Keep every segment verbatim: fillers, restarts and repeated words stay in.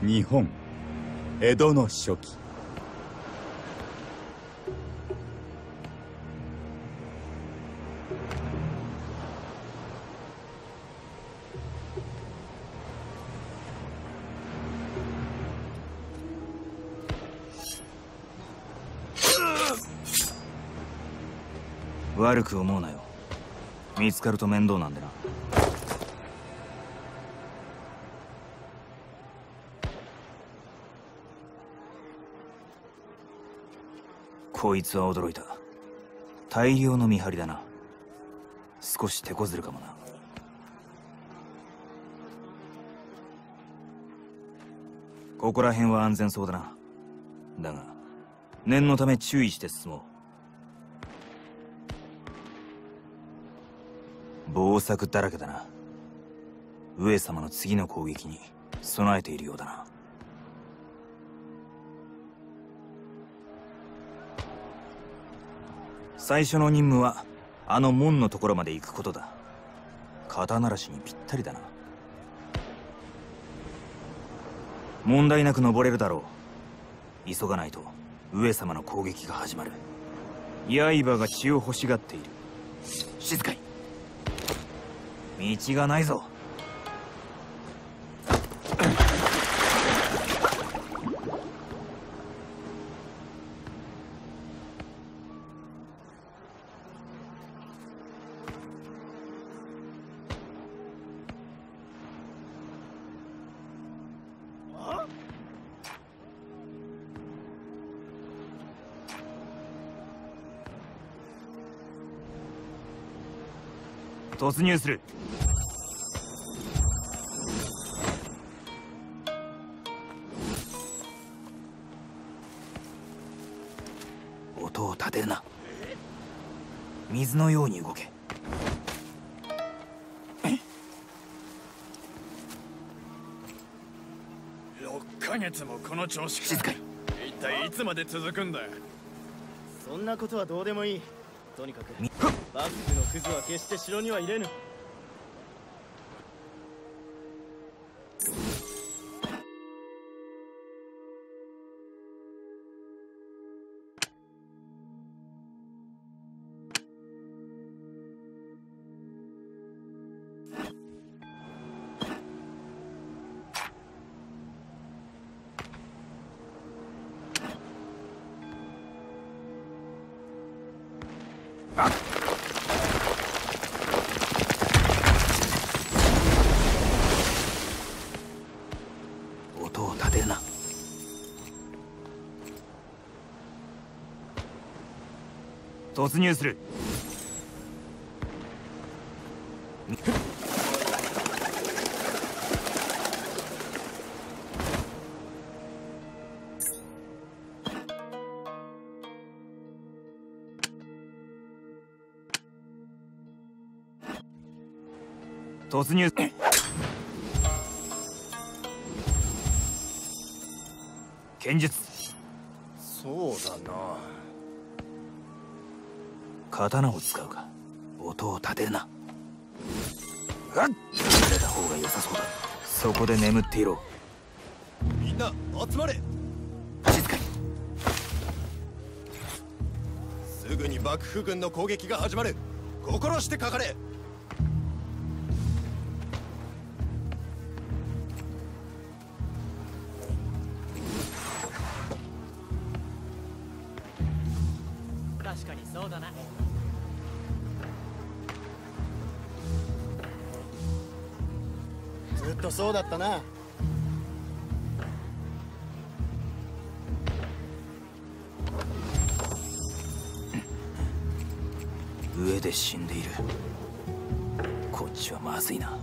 日本江戸の初期、悪く思うなよ。見つかると面倒なんでな。こいつは驚いた。大量の見張りだな。少し手こずるかもな。ここら辺は安全そうだな。だが念のため注意して進もう。防作だらけだな。上様の次の攻撃に備えているようだな。最初の任務はあの門のところまで行くことだ。肩慣らしにぴったりだな。問題なく登れるだろう。急がないと上様の攻撃が始まる。刃が血を欲しがっている。静かに。道がないぞ。突入する。音を立てるな。水のように動け。ろっかげつもこの調子か。静かに。一体いつまで続くんだ。そんなことはどうでもいい。とにかく幕府のクズは決して城には入れぬ。突入する。突入。剣術。そうだな。刀を使うか。音を立てるな。あっ、立てた方が良さそうだ。そこで眠っていろ。みんな集まれ。静かに。すぐに幕府軍の攻撃が始まる。心してかかれ。確かにそうだな。ずっとそうだったな。上で死んでいる。こっちはまずいな。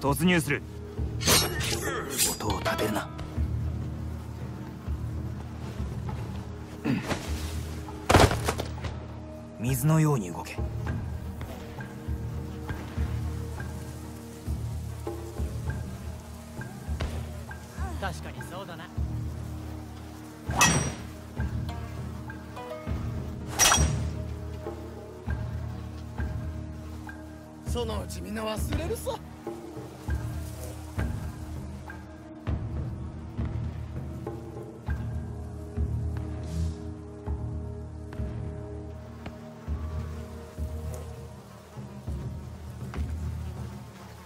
突入する。音を立てるな。水のように動け。確かにそうだな。そのうちみんな忘れるさ。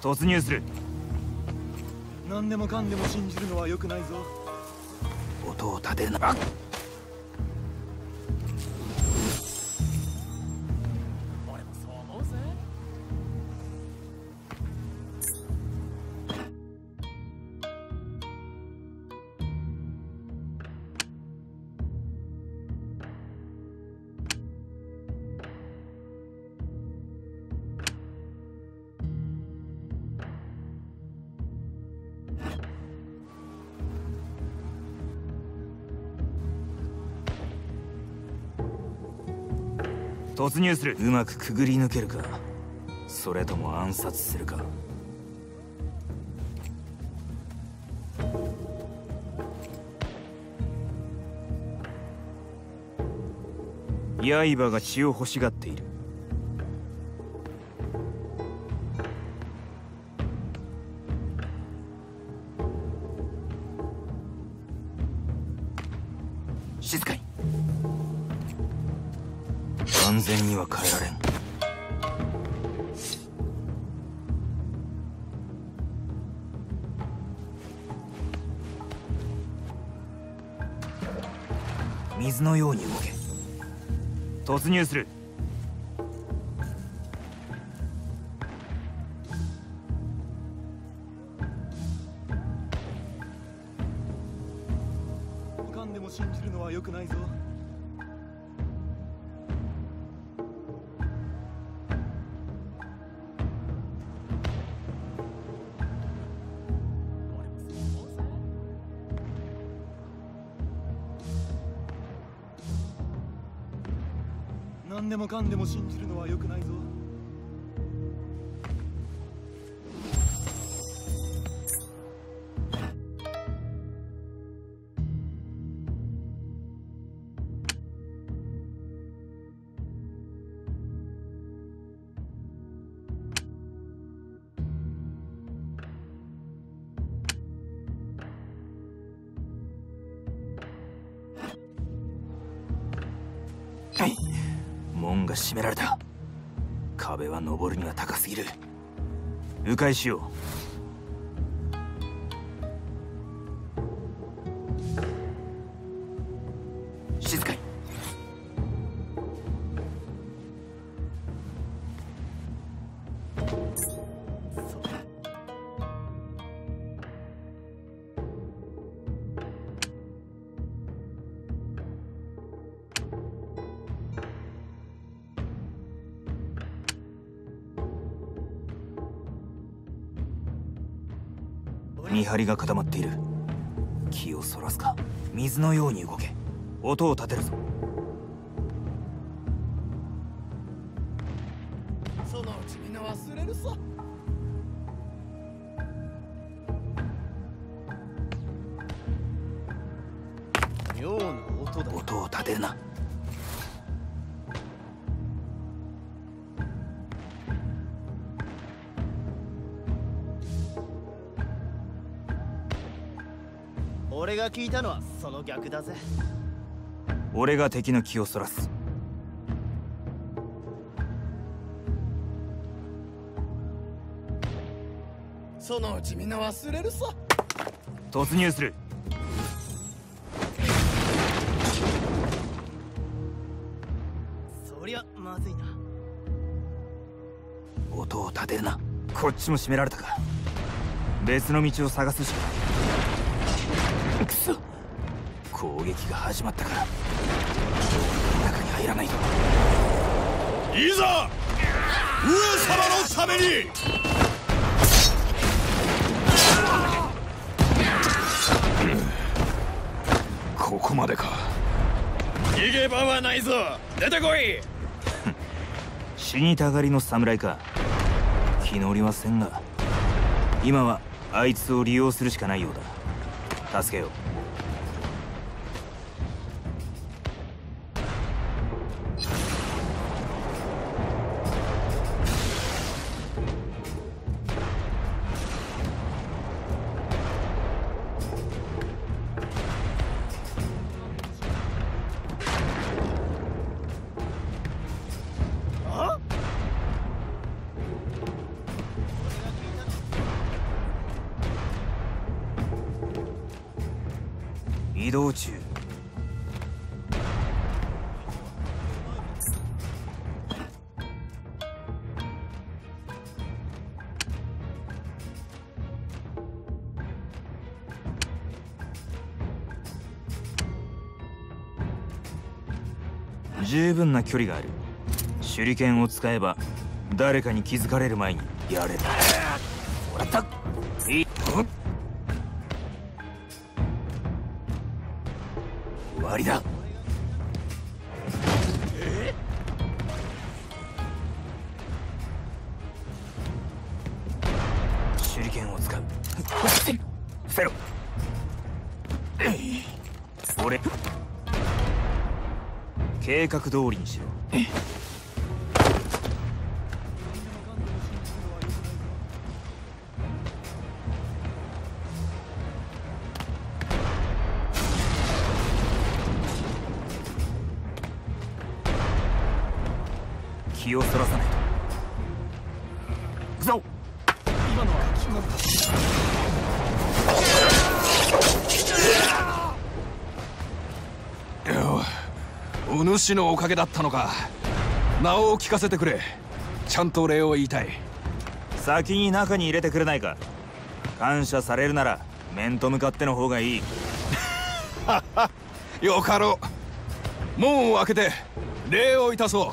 突入する。何でもかんでも信じるのは良くないぞ。音を立てるな。俺もそう思うぜ。突入する。うまくくぐり抜けるか、それとも暗殺するか。刃が血を欲しがっている。静かに。完全には変えられん。水のように動け。突入する。いかんでも信じるのは良くないぞ。何でもかんでも信じるのは良くないぞ。はい。門が閉められた。壁は登るには高すぎる。迂回しよう。静かに。見張りが固まっている。気をそらすか。水のように動け。音を立てるぞ。そのうちみんな忘れるさ。妙な音だ。音を立てるな。俺が聞いたのはその逆だぜ。俺が敵の気をそらす。そのうちみんな忘れるさ。突入する。そりゃまずいな。音を立てるな。こっちも閉められたか。別の道を探すしかない。くそ、攻撃が始まったから中に入らないと。いざ上様のために。ここまでか。逃げ場はないぞ。出てこい。死にたがりの侍か。気乗りはせんが、今はあいつを利用するしかないようだ。助けよう。移動中。十分な距離がある。手裏剣を使えば誰かに気づかれる前にやれた。もらった。いい。終わりだ。手裏剣を使う。伏せろ。俺。計画通りにしろ。気をそらさないと。行くぞ。今のは気のせい。お主のおかげだったのか。名を聞かせてくれ。ちゃんと礼を言いたい。先に中に入れてくれないか。感謝されるなら面と向かっての方がいい。よかろう。門を開けて礼をいたそう。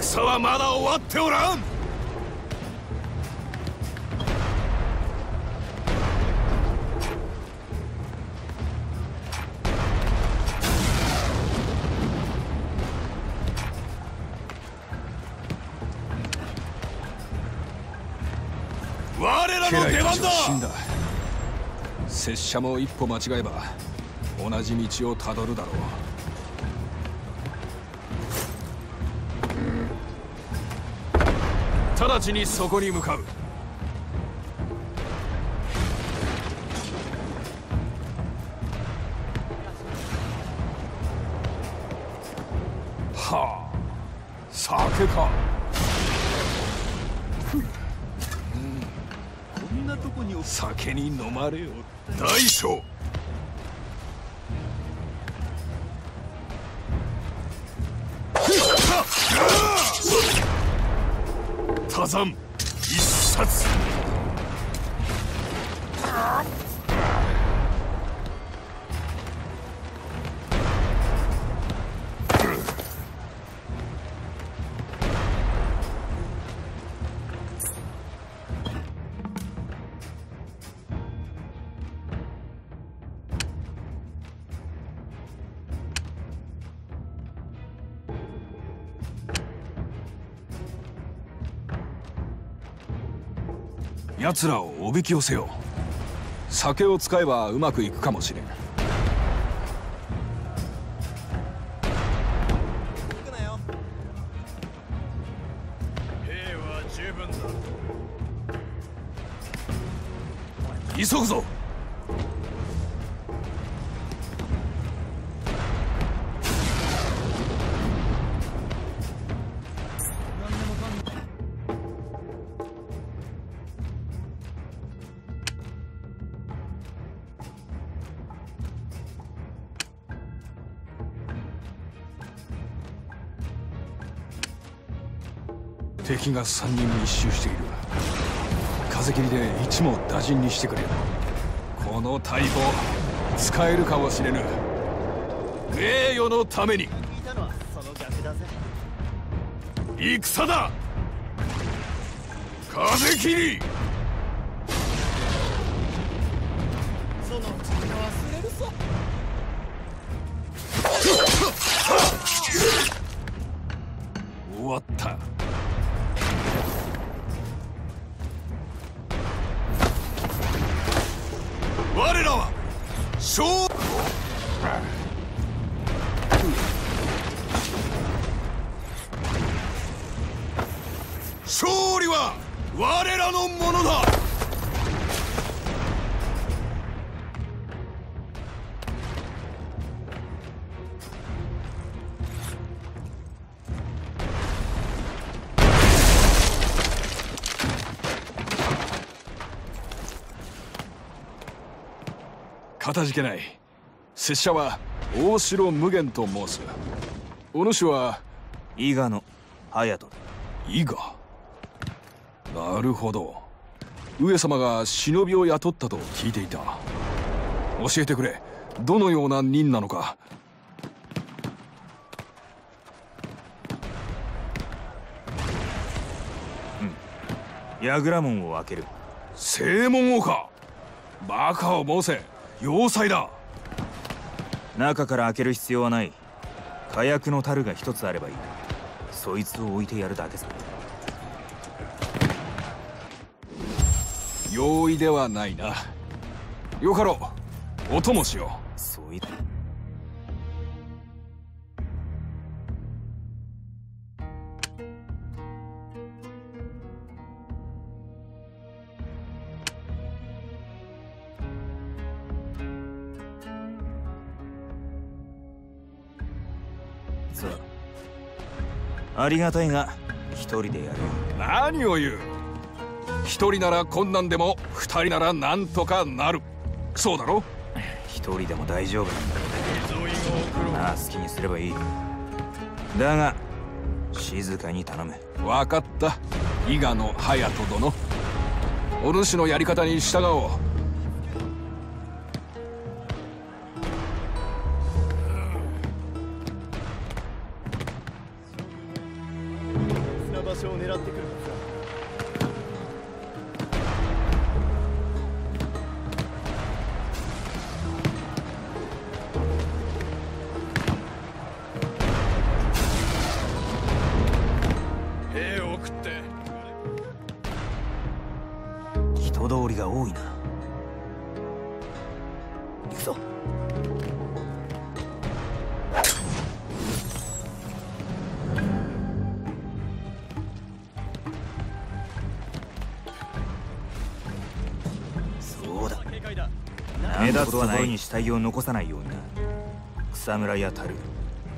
戦はまだ終わっておらん。我らの出番だ。拙者も一歩間違えば同じ道をたどるだろう。直ちにそこに向かう。はあ、酒か。こんなとこに酒に飲まれよ。大将。火山一冊。奴らをおびき寄せよう。酒を使えばうまくいくかもしれん。兵は十分だ。急ぐぞ。敵がさんにん密集している。風切りで一網打尽にしてくれ。この大砲使えるかもしれぬ。名誉のために。戦だ。風切り。我らは勝利は我らのものだ。かたじけない。拙者は大城無限と申す。お主は伊賀の隼人。伊賀、なるほど。上様が忍びを雇ったと聞いていた。教えてくれ、どのような任なのか。うん、櫓門を開ける。正門をか。バカを申せ、要塞だ。中から開ける必要はない。火薬の樽が一つあればいい。そいつを置いてやるだけさ。容易ではないな。よかろう、お供しよう。そういったありがたいが、一人でやる。何を言う。一人なら困難でも二人ならなんとかなる。そうだろ。一人でも大丈夫なんだろうね。なあ、好きにすればいい。だが静かに頼む。分かった、伊賀の隼人殿。お主のやり方に従おう。外に死体を残さないようにな。草むらや樽、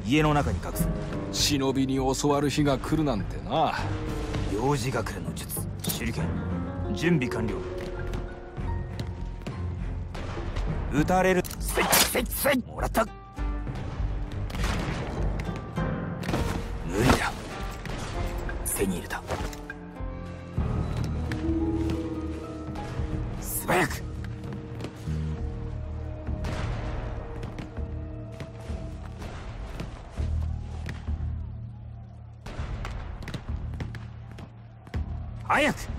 家の中に隠す。忍びに教わる日が来るなんてな。幼児隠れの術、手裏剣。準備完了。撃たれる。せいせいせい、もらった。無理だ。手に入れた。素早く。早く。